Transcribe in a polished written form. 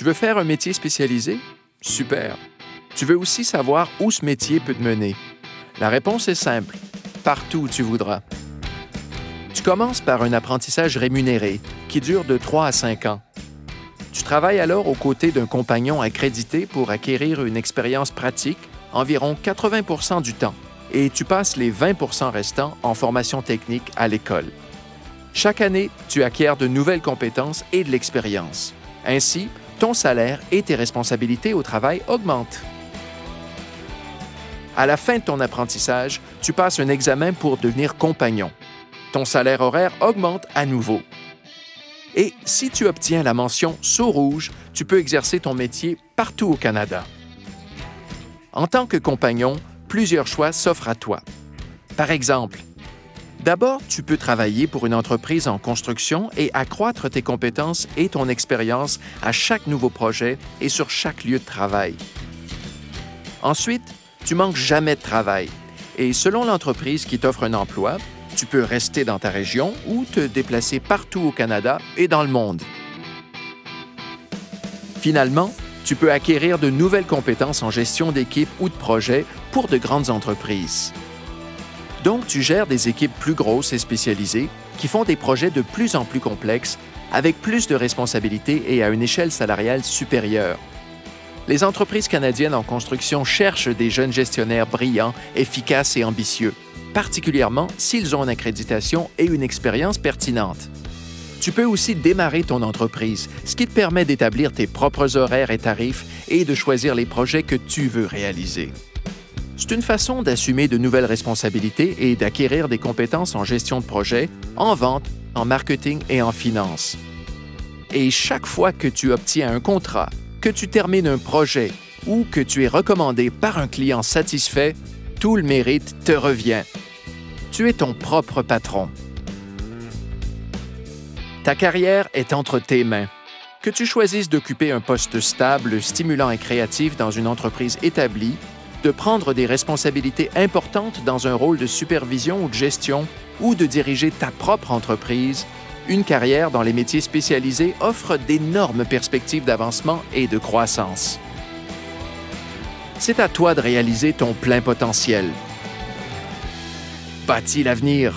Tu veux faire un métier spécialisé? Super! Tu veux aussi savoir où ce métier peut te mener? La réponse est simple. Partout où tu voudras. Tu commences par un apprentissage rémunéré qui dure de 3 à 5 ans. Tu travailles alors aux côtés d'un compagnon accrédité pour acquérir une expérience pratique environ 80 % du temps et tu passes les 20 % restants en formation technique à l'école. Chaque année, tu acquiers de nouvelles compétences et de l'expérience. Ainsi, ton salaire et tes responsabilités au travail augmentent. À la fin de ton apprentissage, tu passes un examen pour devenir compagnon. Ton salaire horaire augmente à nouveau. Et si tu obtiens la mention Sceau rouge, tu peux exercer ton métier partout au Canada. En tant que compagnon, plusieurs choix s'offrent à toi. Par exemple, d'abord, tu peux travailler pour une entreprise en construction et accroître tes compétences et ton expérience à chaque nouveau projet et sur chaque lieu de travail. Ensuite, tu manques jamais de travail. Et selon l'entreprise qui t'offre un emploi, tu peux rester dans ta région ou te déplacer partout au Canada et dans le monde. Finalement, tu peux acquérir de nouvelles compétences en gestion d'équipe ou de projet pour de grandes entreprises. Donc, tu gères des équipes plus grosses et spécialisées qui font des projets de plus en plus complexes avec plus de responsabilités et à une échelle salariale supérieure. Les entreprises canadiennes en construction cherchent des jeunes gestionnaires brillants, efficaces et ambitieux, particulièrement s'ils ont une accréditation et une expérience pertinente. Tu peux aussi démarrer ton entreprise, ce qui te permet d'établir tes propres horaires et tarifs et de choisir les projets que tu veux réaliser. C'est une façon d'assumer de nouvelles responsabilités et d'acquérir des compétences en gestion de projet, en vente, en marketing et en finance. Et chaque fois que tu obtiens un contrat, que tu termines un projet ou que tu es recommandé par un client satisfait, tout le mérite te revient. Tu es ton propre patron. Ta carrière est entre tes mains. Que tu choisisses d'occuper un poste stable, stimulant et créatif dans une entreprise établie, de prendre des responsabilités importantes dans un rôle de supervision ou de gestion, ou de diriger ta propre entreprise, une carrière dans les métiers spécialisés offre d'énormes perspectives d'avancement et de croissance. C'est à toi de réaliser ton plein potentiel. Bâtis l'avenir!